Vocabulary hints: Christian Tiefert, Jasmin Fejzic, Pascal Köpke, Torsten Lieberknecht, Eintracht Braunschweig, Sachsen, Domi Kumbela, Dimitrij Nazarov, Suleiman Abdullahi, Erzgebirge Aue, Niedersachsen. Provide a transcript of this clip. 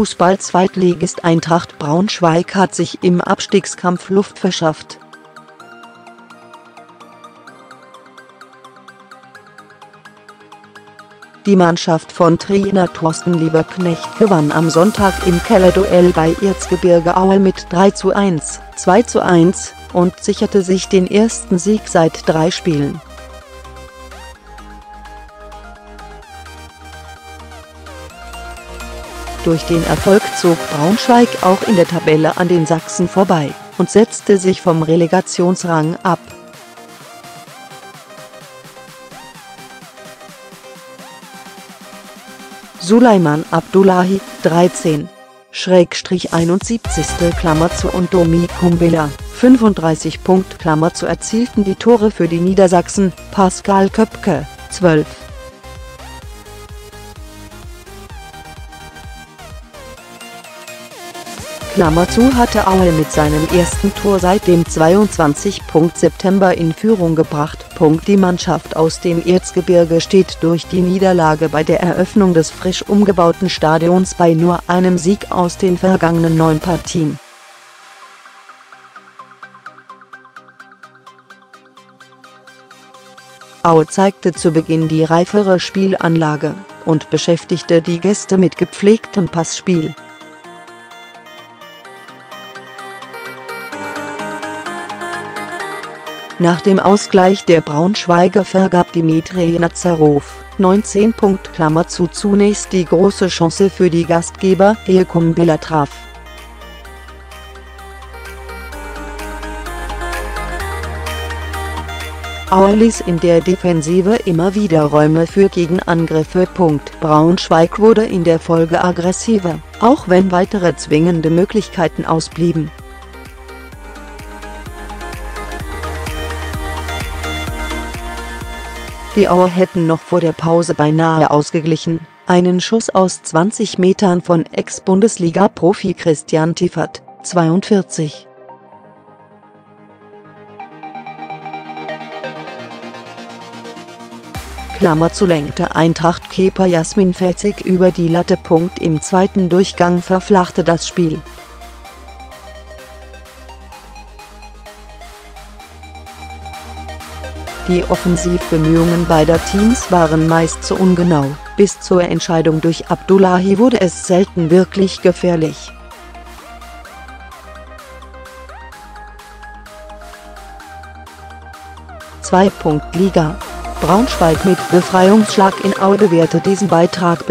Fußball-Zweitligist Eintracht Braunschweig hat sich im Abstiegskampf Luft verschafft. Die Mannschaft von Trainer Torsten Lieberknecht gewann am Sonntag im Kellerduell bei Erzgebirge Aue mit 3:1, 2:1 und sicherte sich den ersten Sieg seit 3 Spielen. Durch den Erfolg zog Braunschweig auch in der Tabelle an den Sachsen vorbei und setzte sich vom Relegationsrang ab. Suleiman Abdullahi, 13./71. und Domi Kumbela, 35. erzielten die Tore für die Niedersachsen, Pascal Köpke, 12. Hatte Aue mit seinem ersten Tor seit dem 22. September in Führung gebracht. Die Mannschaft aus dem Erzgebirge steht durch die Niederlage bei der Eröffnung des frisch umgebauten Stadions bei nur einem Sieg aus den vergangenen 9 Partien. Aue zeigte zu Beginn die reifere Spielanlage und beschäftigte die Gäste mit gepflegtem Passspiel. Nach dem Ausgleich der Braunschweiger vergab Dimitrij Nazarov, 19. zunächst die große Chance für die Gastgeber, ehe Kumbela traf. Aue ließ in der Defensive immer wieder Räume für Gegenangriffe. Braunschweig wurde in der Folge aggressiver, auch wenn weitere zwingende Möglichkeiten ausblieben. Die Auer hätten noch vor der Pause beinahe ausgeglichen, einen Schuss aus 20 Metern von Ex-Bundesliga-Profi Christian Tiefert, 42. Zu lenkte Eintracht-Keeper Jasmin Fejzic über die Latte. Im zweiten Durchgang verflachte das Spiel. Die Offensivbemühungen beider Teams waren meist zu ungenau, bis zur Entscheidung durch Abdullahi wurde es selten wirklich gefährlich. Zweitliga. Braunschweig mit Befreiungsschlag in Aue bewertet diesen Beitrag.